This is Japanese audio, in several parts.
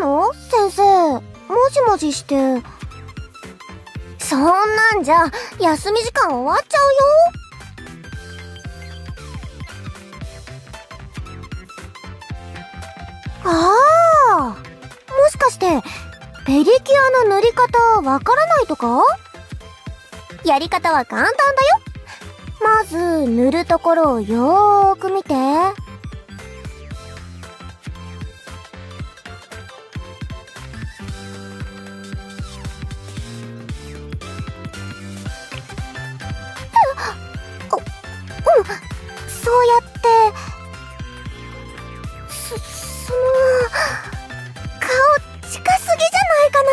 の？先生、もじもじして。そんなんじゃ、休み時間終わっちゃうよ。ああ、もしかして、ペリキュアの塗り方わからないとか？やり方は簡単だよ。まず、塗るところをよーく見て。そうやってその顔近すぎじゃないかな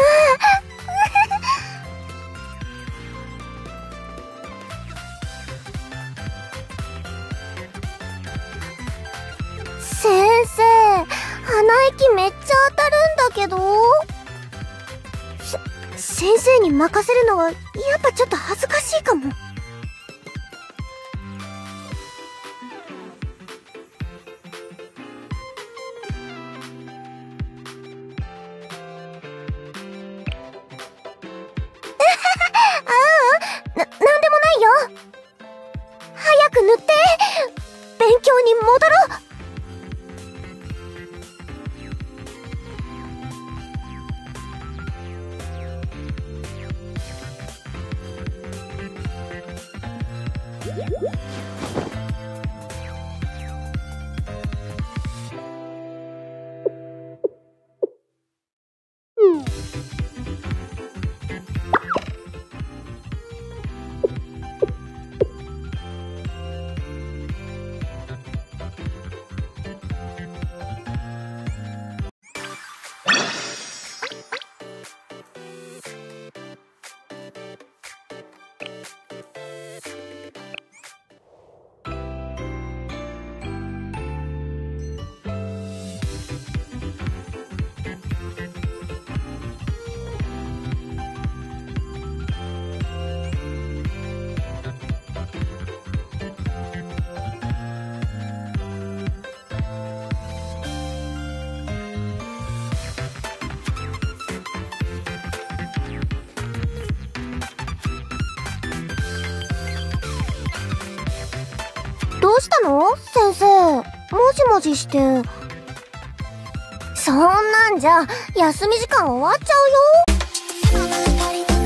先生、鼻息めっちゃ当たるんだけど。先生に任せるのはやっぱちょっと恥ずかしいかも。どうしたの？先生、もじもじして。そんなんじゃ、休み時間終わっちゃうよ。